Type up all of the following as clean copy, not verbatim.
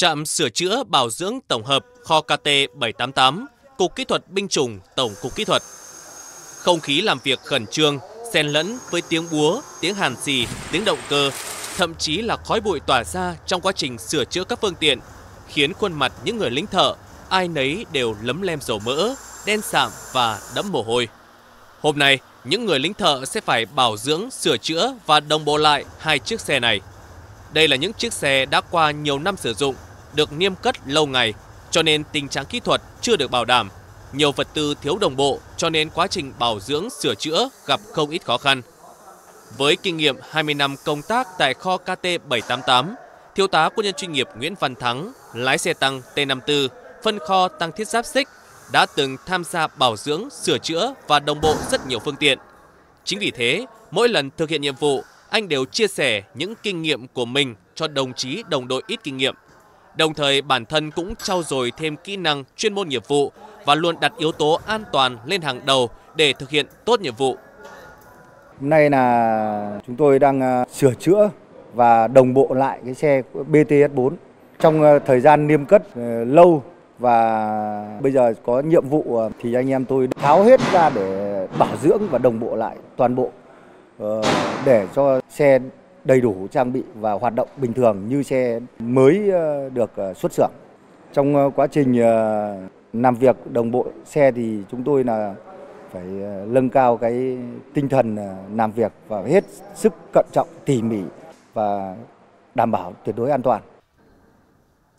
Trạm sửa chữa bảo dưỡng tổng hợp kho KT-788, Cục Kỹ thuật Binh chủng, Tổng cục Kỹ thuật. Không khí làm việc khẩn trương, xen lẫn với tiếng búa, tiếng hàn xì, tiếng động cơ, thậm chí là khói bụi tỏa ra trong quá trình sửa chữa các phương tiện, khiến khuôn mặt những người lính thợ, ai nấy đều lấm lem dầu mỡ, đen sạm và đẫm mồ hôi. Hôm nay, những người lính thợ sẽ phải bảo dưỡng, sửa chữa và đồng bộ lại hai chiếc xe này. Đây là những chiếc xe đã qua nhiều năm sử dụng, được niêm cất lâu ngày, cho nên tình trạng kỹ thuật chưa được bảo đảm. Nhiều vật tư thiếu đồng bộ, cho nên quá trình bảo dưỡng, sửa chữa gặp không ít khó khăn. Với kinh nghiệm 20 năm công tác tại kho KT-788, Thiếu tá quân nhân chuyên nghiệp Nguyễn Văn Thắng, lái xe tăng T54, phân kho tăng thiết giáp xích, đã từng tham gia bảo dưỡng, sửa chữa và đồng bộ rất nhiều phương tiện. Chính vì thế, mỗi lần thực hiện nhiệm vụ, anh đều chia sẻ những kinh nghiệm của mình cho đồng chí đồng đội ít kinh nghiệm. Đồng thời bản thân cũng trau dồi thêm kỹ năng chuyên môn nghiệp vụ và luôn đặt yếu tố an toàn lên hàng đầu để thực hiện tốt nhiệm vụ. Hôm nay là chúng tôi đang sửa chữa và đồng bộ lại cái xe BTS 4. Trong thời gian niêm cất lâu và bây giờ có nhiệm vụ thì anh em tôi tháo hết ra để bảo dưỡng và đồng bộ lại toàn bộ để cho xe đầy đủ trang bị và hoạt động bình thường như xe mới được xuất xưởng. Trong quá trình làm việc đồng bộ xe thì chúng tôi là phải nâng cao cái tinh thần làm việc và hết sức cẩn trọng, tỉ mỉ và đảm bảo tuyệt đối an toàn.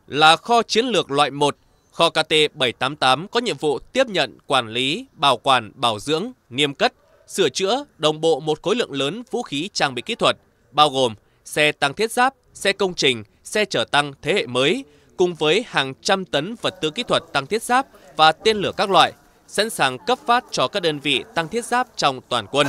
Là kho chiến lược loại 1, kho KT-788 có nhiệm vụ tiếp nhận, quản lý, bảo quản, bảo dưỡng, niêm cất, sửa chữa, đồng bộ một khối lượng lớn vũ khí trang bị kỹ thuật, bao gồm xe tăng thiết giáp, xe công trình, xe chở tăng thế hệ mới, cùng với hàng trăm tấn vật tư kỹ thuật tăng thiết giáp và tên lửa các loại, sẵn sàng cấp phát cho các đơn vị tăng thiết giáp trong toàn quân.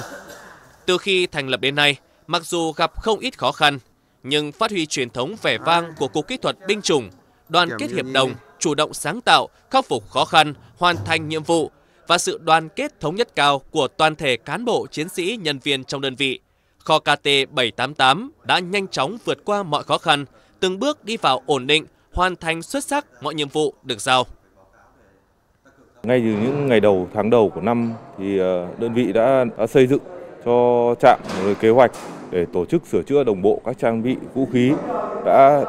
Từ khi thành lập đến nay, mặc dù gặp không ít khó khăn, nhưng phát huy truyền thống vẻ vang của Cục Kỹ thuật Binh chủng, đoàn kết hiệp đồng, chủ động sáng tạo, khắc phục khó khăn, hoàn thành nhiệm vụ và sự đoàn kết thống nhất cao của toàn thể cán bộ, chiến sĩ, nhân viên trong đơn vị, kho KT-788 đã nhanh chóng vượt qua mọi khó khăn, từng bước đi vào ổn định, hoàn thành xuất sắc mọi nhiệm vụ được giao. Ngay từ những ngày đầu, tháng đầu của năm thì đơn vị đã xây dựng cho trạm một kế hoạch để tổ chức sửa chữa đồng bộ các trang bị vũ khí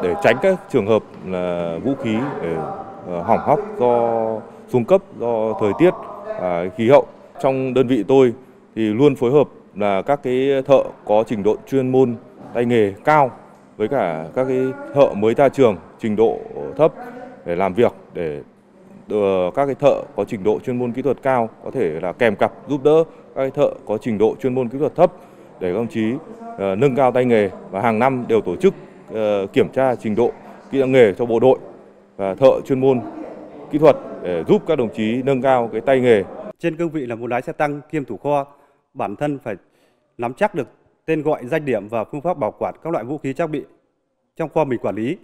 để tránh các trường hợp là vũ khí để hỏng hóc do xuống cấp, do thời tiết và khí hậu. Trong đơn vị tôi thì luôn phối hợp là các cái thợ có trình độ chuyên môn tay nghề cao với cả các cái thợ mới ra trường trình độ thấp để làm việc, để các cái thợ có trình độ chuyên môn kỹ thuật cao có thể là kèm cặp giúp đỡ các cái thợ có trình độ chuyên môn kỹ thuật thấp để các đồng chí nâng cao tay nghề, và hàng năm đều tổ chức kiểm tra trình độ kỹ năng nghề cho bộ đội và thợ chuyên môn kỹ thuật để giúp các đồng chí nâng cao cái tay nghề. Trên cương vị là một lái xe tăng kiêm thủ kho, bản thân phải nắm chắc được tên gọi, danh điểm và phương pháp bảo quản các loại vũ khí trang bị trong kho mình quản lý,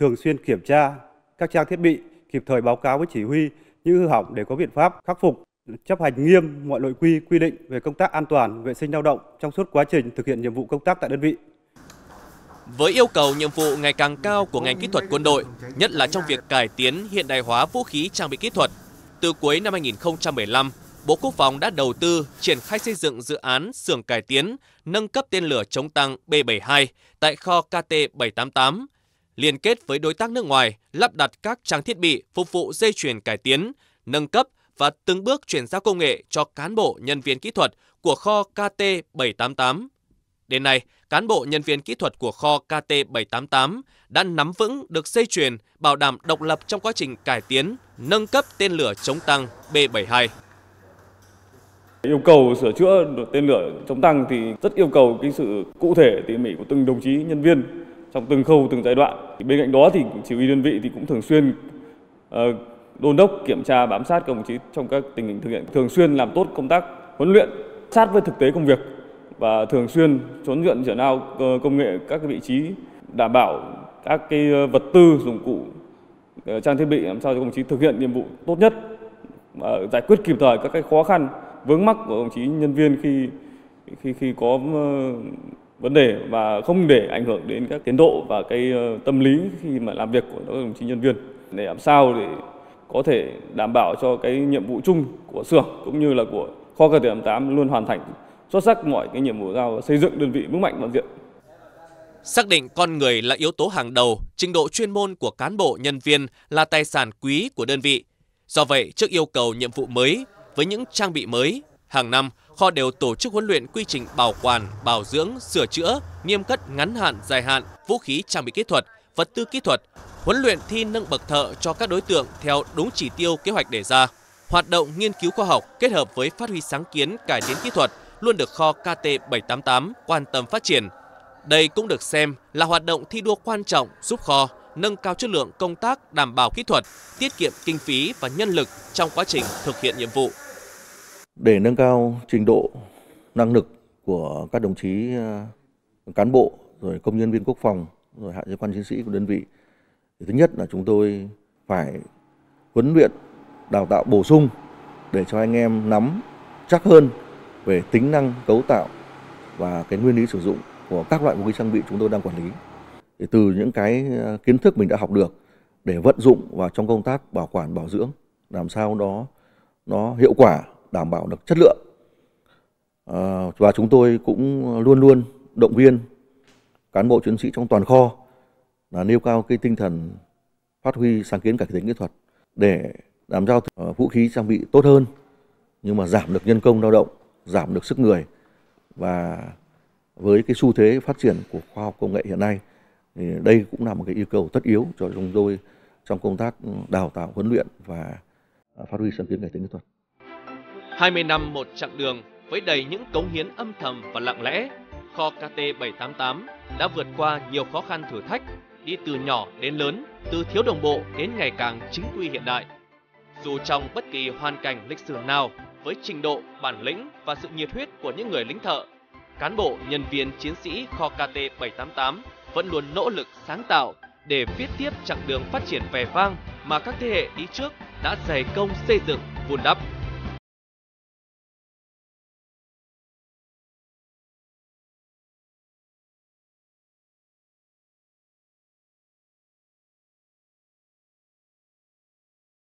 thường xuyên kiểm tra các trang thiết bị, kịp thời báo cáo với chỉ huy những hư hỏng để có biện pháp khắc phục, chấp hành nghiêm mọi nội quy, quy định về công tác an toàn, vệ sinh lao động trong suốt quá trình thực hiện nhiệm vụ công tác tại đơn vị. Với yêu cầu nhiệm vụ ngày càng cao của ngành kỹ thuật quân đội, nhất là trong việc cải tiến hiện đại hóa vũ khí trang bị kỹ thuật, từ cuối năm 2015, Bộ Quốc phòng đã đầu tư triển khai xây dựng dự án xưởng cải tiến, nâng cấp tên lửa chống tăng B-72 tại kho KT-788, liên kết với đối tác nước ngoài, lắp đặt các trang thiết bị phục vụ dây chuyền cải tiến, nâng cấp và từng bước chuyển giao công nghệ cho cán bộ nhân viên kỹ thuật của kho KT-788. Đến nay, cán bộ nhân viên kỹ thuật của kho KT-788 đã nắm vững được dây chuyền, bảo đảm độc lập trong quá trình cải tiến, nâng cấp tên lửa chống tăng B-72. Yêu cầu sửa chữa tên lửa chống tăng thì rất yêu cầu cái sự cụ thể, tỉ mỉ của từng đồng chí nhân viên trong từng khâu, từng giai đoạn. Bên cạnh đó thì chỉ huy đơn vị thì cũng thường xuyên đôn đốc, kiểm tra, bám sát các đồng chí trong các tình hình thực hiện, thường xuyên làm tốt công tác huấn luyện sát với thực tế công việc và thường xuyên huấn luyện trở nào công nghệ các cái vị trí, đảm bảo các cái vật tư, dụng cụ, trang thiết bị làm sao cho đồng chí thực hiện nhiệm vụ tốt nhất, giải quyết kịp thời các cái khó khăn, vướng mắc của đồng chí nhân viên khi có vấn đề và không để ảnh hưởng đến các tiến độ và cái tâm lý khi mà làm việc của các đồng chí nhân viên, để làm sao để có thể đảm bảo cho cái nhiệm vụ chung của xưởng cũng như là của kho KT-788 luôn hoàn thành xuất sắc mọi cái nhiệm vụ giao, xây dựng đơn vị vững mạnh toàn diện. Xác định con người là yếu tố hàng đầu, trình độ chuyên môn của cán bộ nhân viên là tài sản quý của đơn vị. Do vậy, trước yêu cầu nhiệm vụ mới với những trang bị mới, hàng năm kho đều tổ chức huấn luyện quy trình bảo quản, bảo dưỡng, sửa chữa, niêm cất ngắn hạn, dài hạn, vũ khí trang bị kỹ thuật, vật tư kỹ thuật, huấn luyện thi nâng bậc thợ cho các đối tượng theo đúng chỉ tiêu kế hoạch đề ra. Hoạt động nghiên cứu khoa học kết hợp với phát huy sáng kiến cải tiến kỹ thuật luôn được kho KT-788 quan tâm phát triển. Đây cũng được xem là hoạt động thi đua quan trọng giúp kho nâng cao chất lượng công tác đảm bảo kỹ thuật, tiết kiệm kinh phí và nhân lực trong quá trình thực hiện nhiệm vụ. Để nâng cao trình độ, năng lực của các đồng chí cán bộ, rồi công nhân viên quốc phòng, rồi hạ sĩ quan chiến sĩ của đơn vị, thì thứ nhất là chúng tôi phải huấn luyện, đào tạo bổ sung để cho anh em nắm chắc hơn về tính năng, cấu tạo và cái nguyên lý sử dụng của các loại vũ khí trang bị chúng tôi đang quản lý. Thì từ những cái kiến thức mình đã học được để vận dụng vào trong công tác bảo quản, bảo dưỡng, làm sao đó nó hiệu quả, đảm bảo được chất lượng. Và chúng tôi cũng luôn luôn động viên cán bộ chiến sĩ trong toàn kho là nêu cao cái tinh thần phát huy sáng kiến cải tiến kỹ thuật để làm sao vũ khí trang bị tốt hơn, nhưng mà giảm được nhân công lao động, giảm được sức người. Và với cái xu thế phát triển của khoa học công nghệ hiện nay thì đây cũng là một cái yêu cầu tất yếu cho chúng tôi trong công tác đào tạo, huấn luyện và phát huy sáng kiến cải tiến kỹ thuật. 20 năm một chặng đường với đầy những cống hiến âm thầm và lặng lẽ, kho KT-788 đã vượt qua nhiều khó khăn thử thách, đi từ nhỏ đến lớn, từ thiếu đồng bộ đến ngày càng chính quy hiện đại. Dù trong bất kỳ hoàn cảnh lịch sử nào, với trình độ, bản lĩnh và sự nhiệt huyết của những người lính thợ, cán bộ, nhân viên, chiến sĩ kho KT-788 vẫn luôn nỗ lực sáng tạo để viết tiếp chặng đường phát triển vẻ vang mà các thế hệ đi trước đã dày công xây dựng, vun đắp.